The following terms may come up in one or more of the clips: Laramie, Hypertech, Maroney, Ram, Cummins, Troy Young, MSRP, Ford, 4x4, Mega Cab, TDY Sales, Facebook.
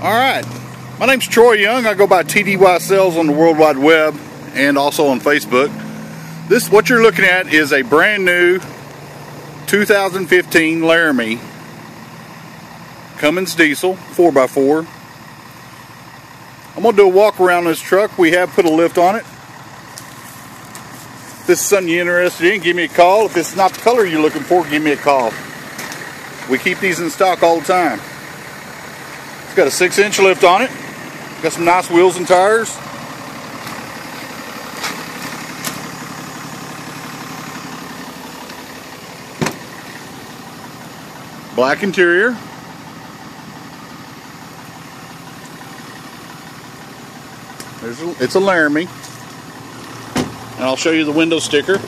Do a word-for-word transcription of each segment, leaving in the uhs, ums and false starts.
Alright, my name's Troy Young. I go by T D Y Sales on the World Wide Web and also on Facebook. This, what you're looking at, is a brand new two thousand fifteen Laramie Cummins diesel four by four. I'm going to do a walk around this truck. We have put a lift on it. If this is something you're interested in, give me a call. If it's not the color you're looking for, give me a call. We keep these in stock all the time. It's got a six inch lift on it. Got some nice wheels and tires. Black interior. There's a, it's a Laramie. And I'll show you the window sticker.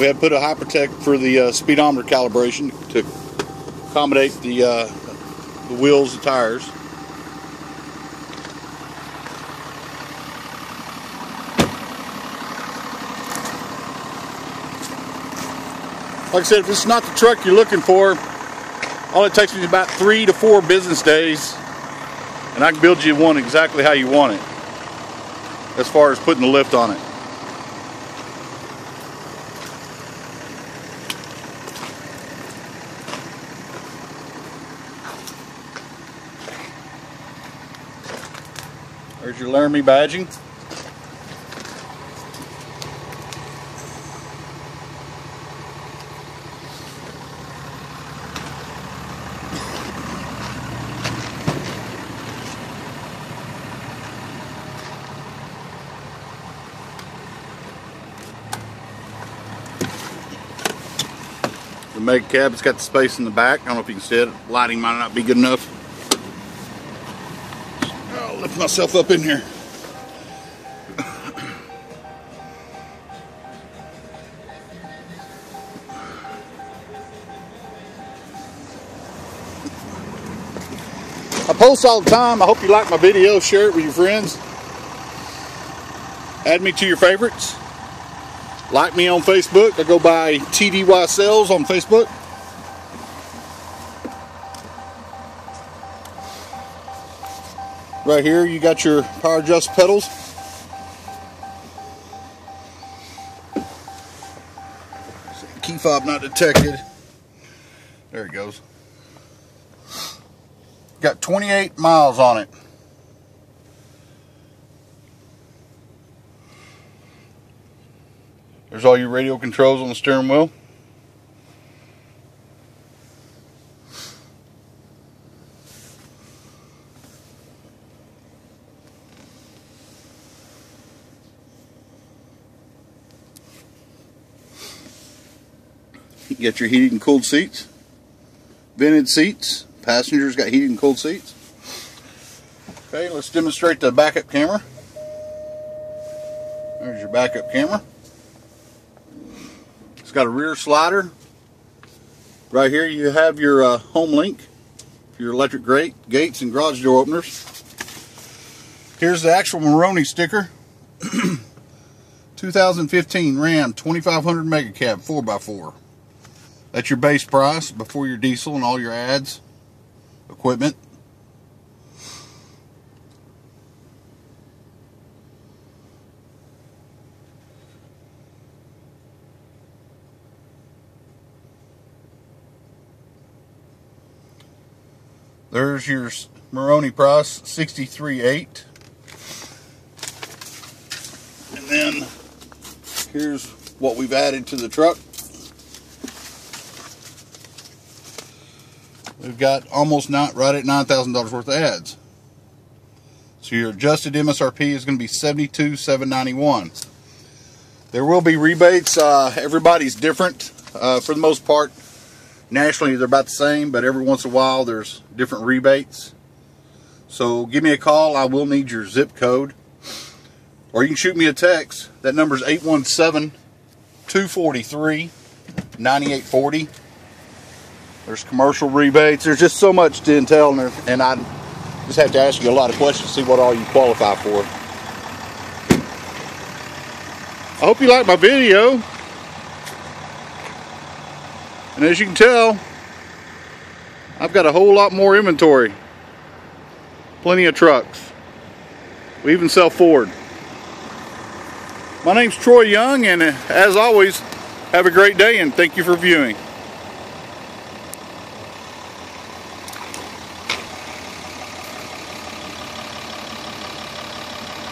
We have put a Hypertech for the uh, speedometer calibration to accommodate the uh, the wheels and tires. Like I said, if it's not the truck you're looking for, all it takes me is about three to four business days, and I can build you one exactly how you want it, as far as putting the lift on it. There's your Laramie badging. The Mega Cab, it's got the space in the back. I don't know if you can see it. Lighting might not be good enough. Lift myself up in here. I post all the time. I hope you like my video. Share it with your friends. Add me to your favorites. Like me on Facebook. I go by T D Y Sales on Facebook. Right here, you got your power adjust pedals. Key fob not detected. There it goes. Got twenty-eight miles on it. There's all your radio controls on the steering wheel. You get your heated and cooled seats, vented seats. Passengers got heated and cooled seats. Okay, let's demonstrate the backup camera. There's your backup camera. It's got a rear slider. Right here you have your uh, home link, your electric grate, gates and garage door openers. Here's the actual Maroney sticker. two thousand fifteen Ram twenty-five hundred Mega Cab four by four. That's your base price before your diesel and all your ads, equipment. There's your Maroney price, sixty-three eight. And then here's what we've added to the truck. We've got almost not right at nine thousand dollars worth of ads. So your adjusted M S R P is going to be seventy-two thousand seven hundred ninety-one dollars. There will be rebates. Uh, everybody's different. Uh, for the most part, nationally they're about the same, but every once in a while there's different rebates. So give me a call. I will need your zip code. Or you can shoot me a text. That number is eight one seven, two four three, nine eight four zero. There's commercial rebates. There's just so much to entail, and, and I just have to ask you a lot of questions to see what all you qualify for. I hope you like my video. And as you can tell, I've got a whole lot more inventory. Plenty of trucks. We even sell Ford. My name's Troy Young, and as always, have a great day and thank you for viewing.